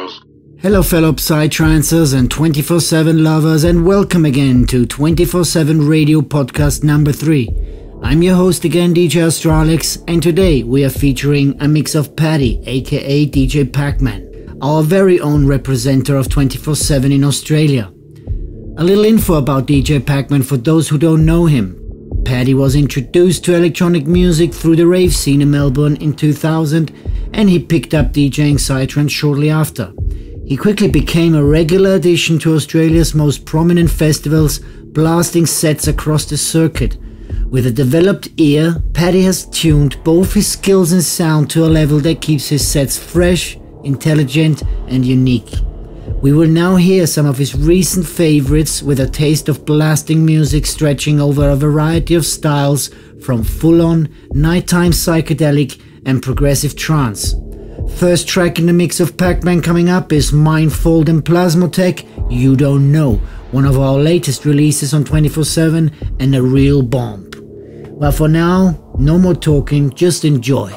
Records. Hello fellow Psytrancers and 24/7 lovers, and welcome again to 24/7 Radio Podcast number 3. I'm your host again, DJ Astralix, and today we are featuring a mix of Paddy, aka DJ Pakman, our very own representer of 24/7 in Australia. A little info about DJ Pakman for those who don't know him. Paddy was introduced to electronic music through the rave scene in Melbourne in 2000, and he picked up DJing Psytrance shortly after. He quickly became a regular addition to Australia's most prominent festivals, blasting sets across the circuit. With a developed ear, Paddy has tuned both his skills and sound to a level that keeps his sets fresh, intelligent and unique. We will now hear some of his recent favorites with a taste of blasting music stretching over a variety of styles from full-on, nighttime psychedelic and progressive trance. First track in the mix of Pakman coming up is Mindfold and Plasmotech, You Don't Know, one of our latest releases on 24/7 and a real bomb. Well, for now, no more talking, just enjoy.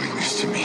doing this to me?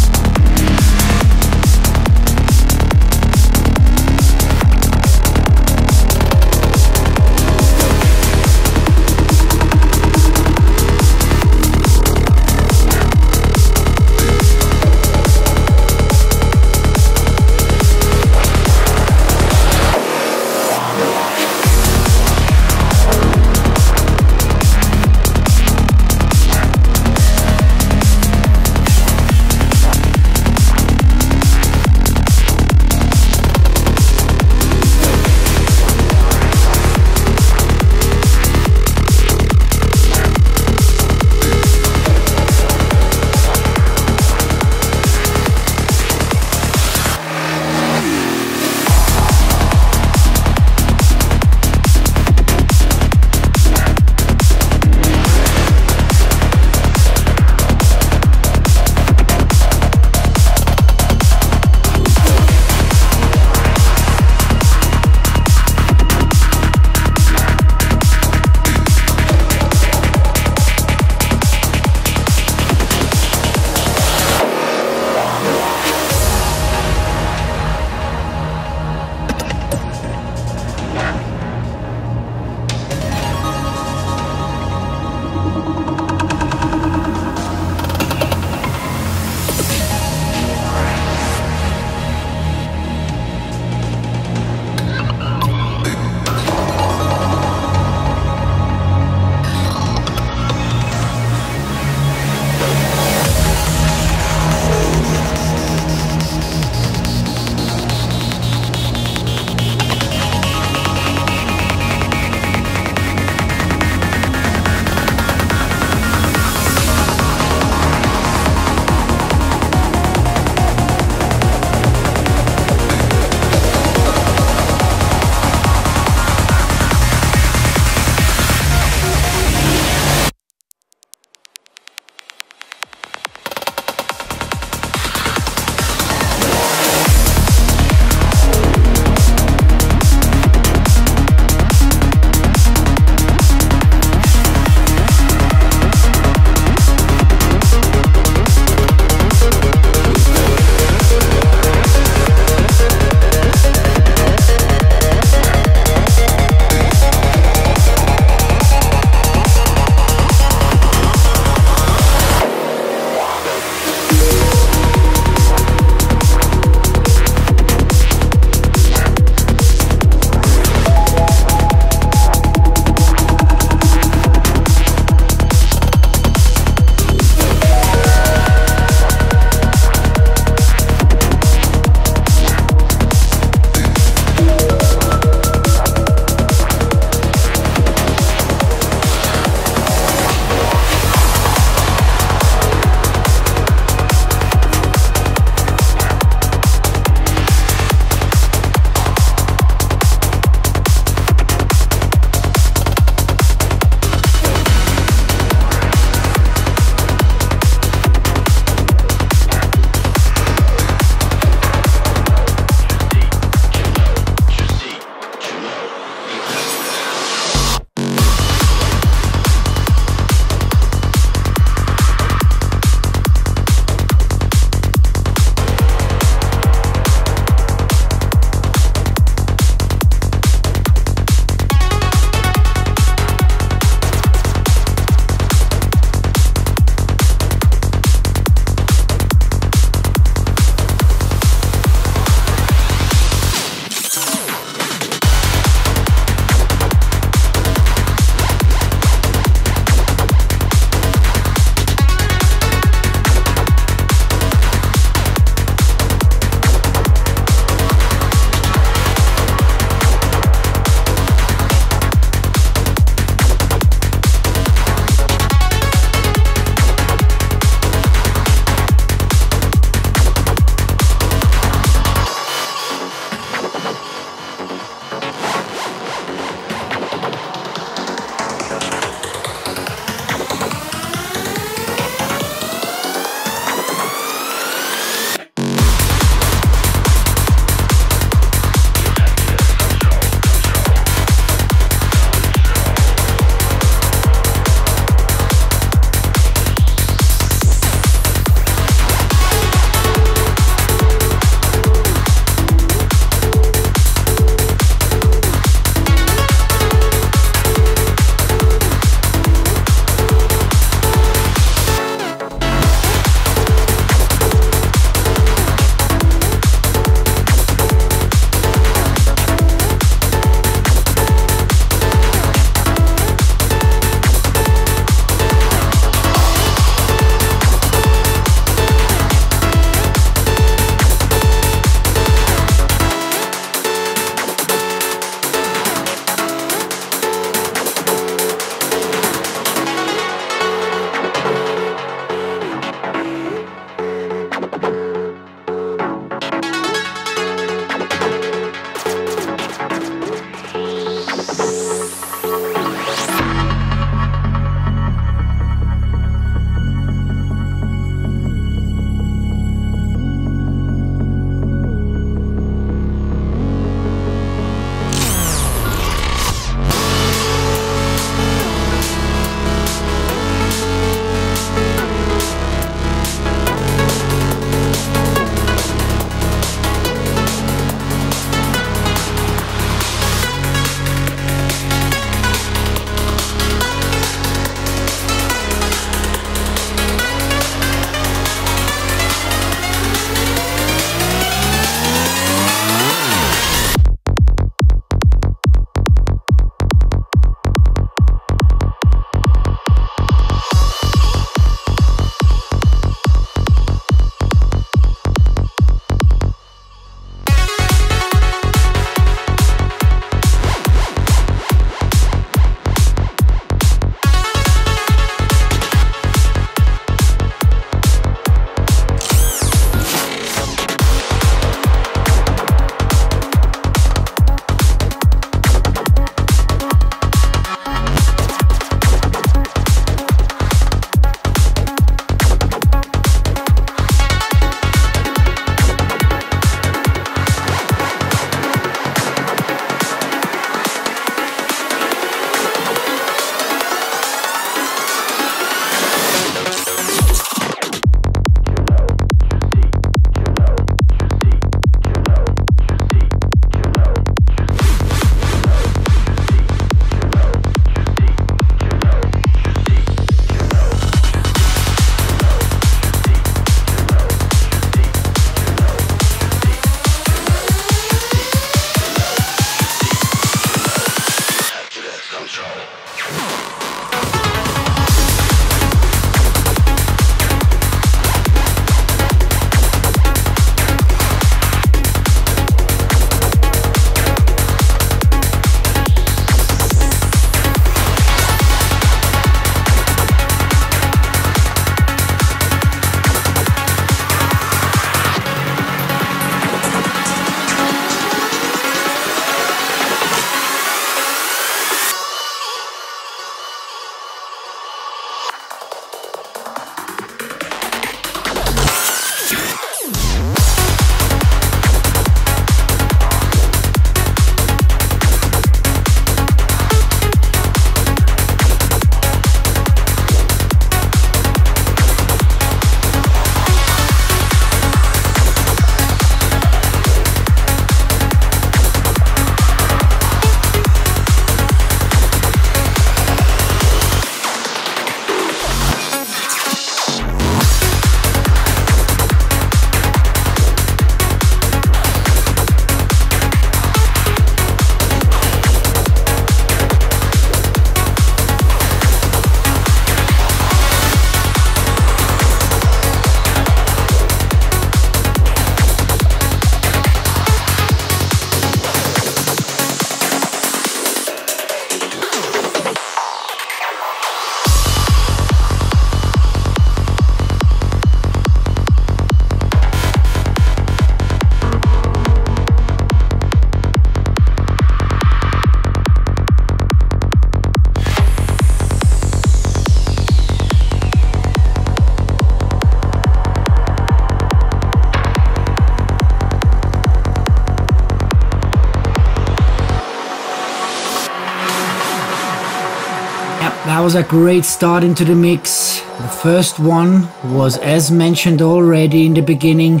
was a great start into the mix. The first one was, as mentioned already in the beginning,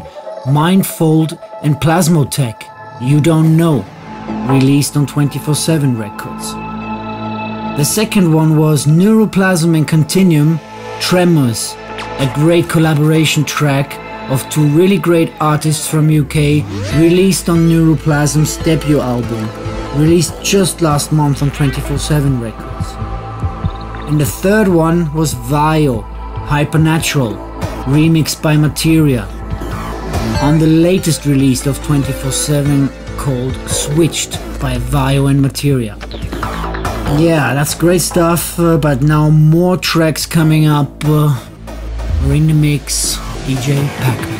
Mindfold and Plasmotech, You Don't Know, released on 24/7 Records. The second one was Neuroplasm and Continuum, Tremors, a great collaboration track of two really great artists from UK, released on Neuroplasm's debut album, released just last month on 24/7 Records. And the third one was Waio, Hypernatural, remixed by Materia, on the latest release of 24/7 called Switched by Waio and Materia. Yeah, that's great stuff, but now more tracks coming up. We're in the mix, DJ Pakman.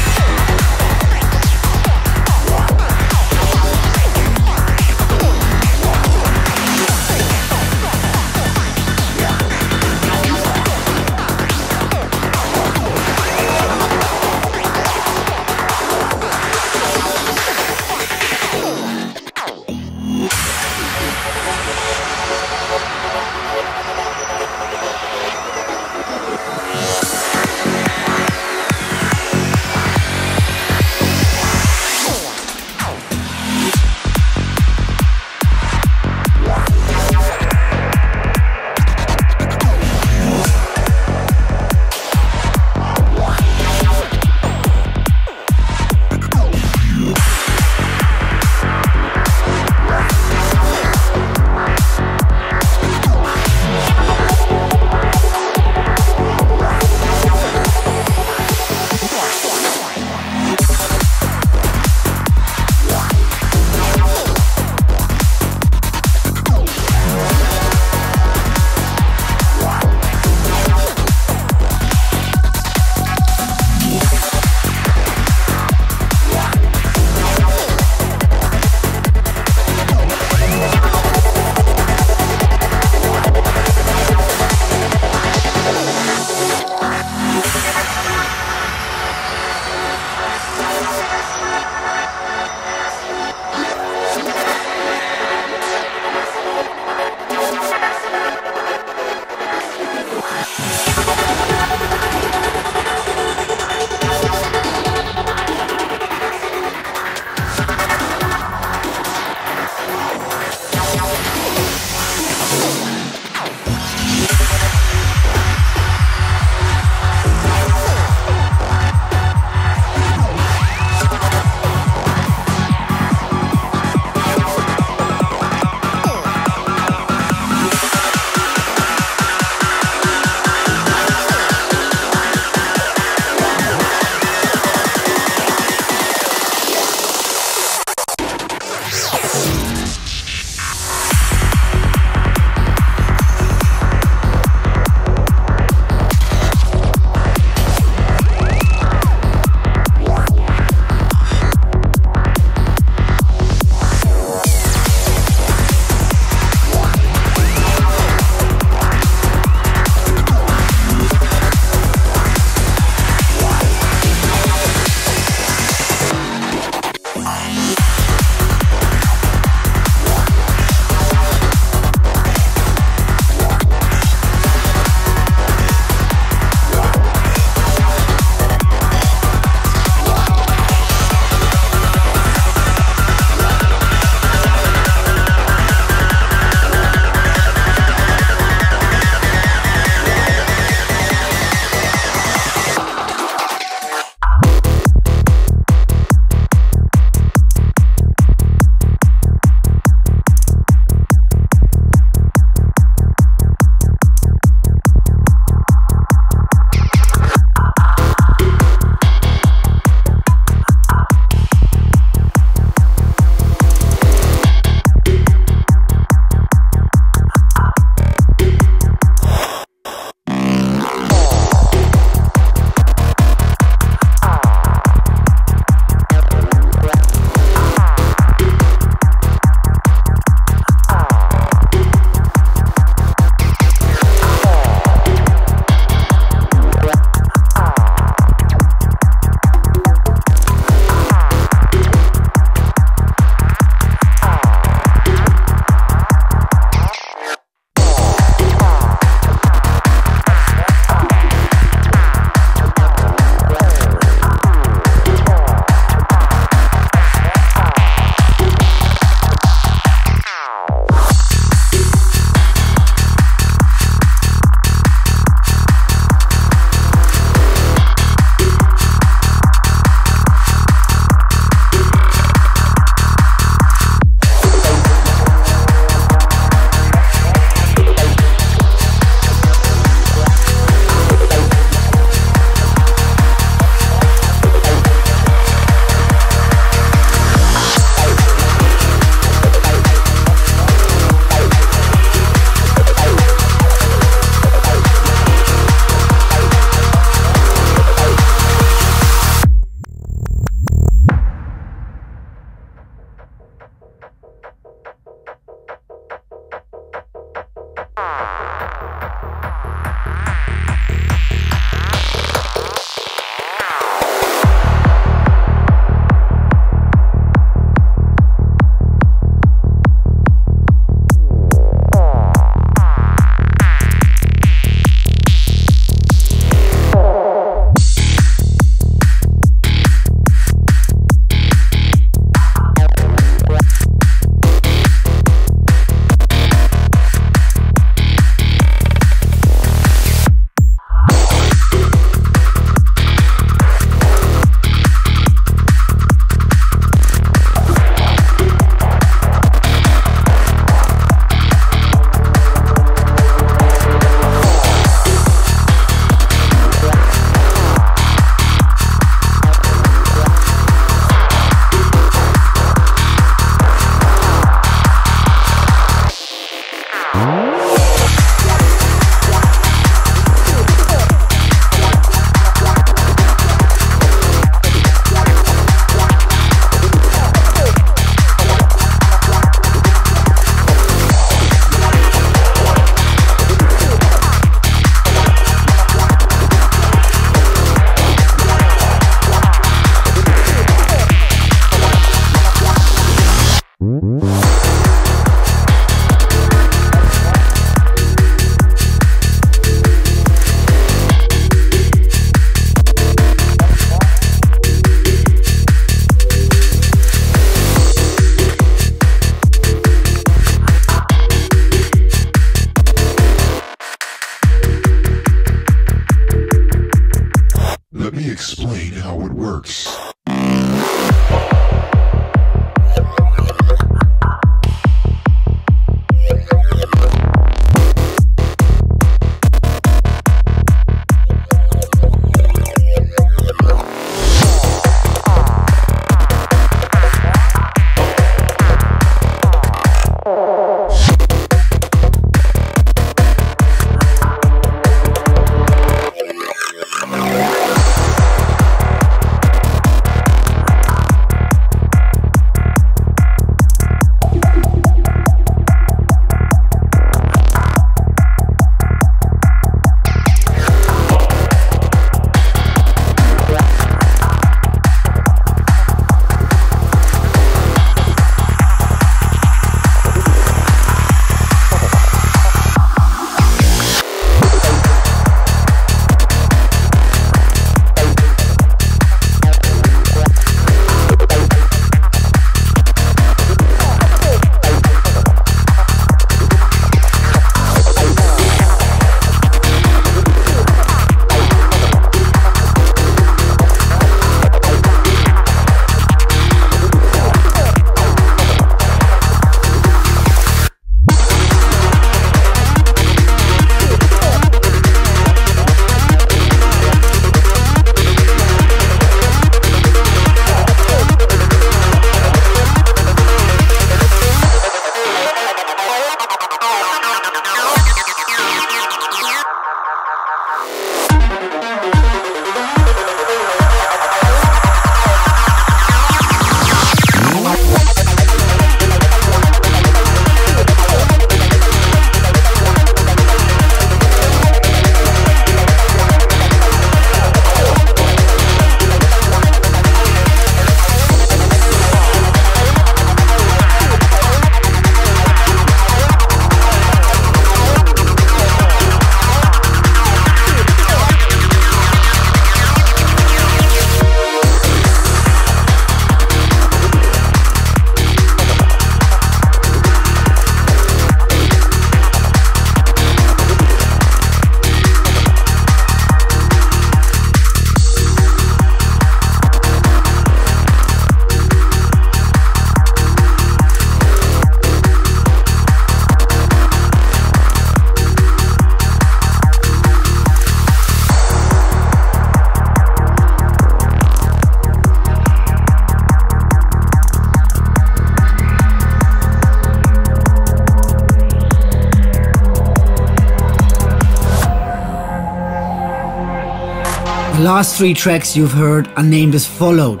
last three tracks you've heard are named as followed: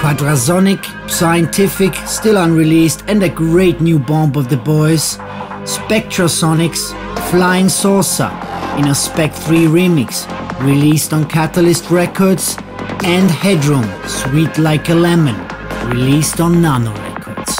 Quadrasonic, Psyentific, still unreleased and a great new bomb of the boys, Spectrosonics, Flying Saucer, in a Spec 3 remix, released on Catalyst Records, and Headroom, Sweet Like a Lemon, released on Nano Records.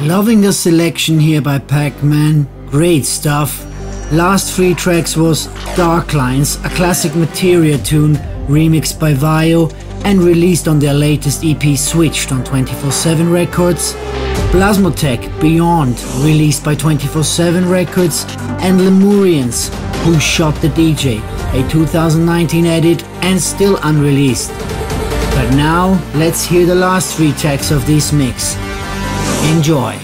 Loving the selection here by Pakman, great stuff. Last three tracks was Darklines, a classic Materia tune remixed by Waio and released on their latest EP Switched on 24/7 Records. Plasmotech, Beyond, released by 24/7 Records, and Lemurians, Who Shot the DJ, a 2019 edit and still unreleased. But now let's hear the last three tracks of this mix. Enjoy!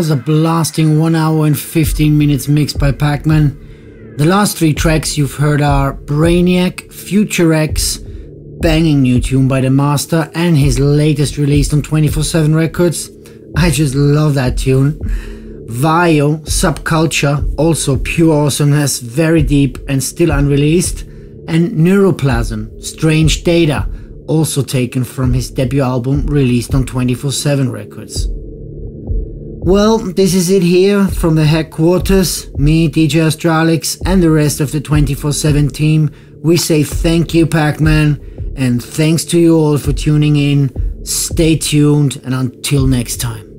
was a blasting 1 hour and 15 minutes mix by Pakman. The last three tracks you've heard are Brainiac, Future X, banging new tune by the master, and his latest release on 24/7 Records. I just love that tune. Waio, Subculture, also pure awesomeness, very deep and still unreleased. And Neuroplasm, Strange Data, also taken from his debut album released on 24/7 Records. Well, this is it here from the headquarters. Me, DJ Astralix, and the rest of the 24/7 team, we say thank you, Pakman, and thanks to you all for tuning in. Stay tuned, and until next time.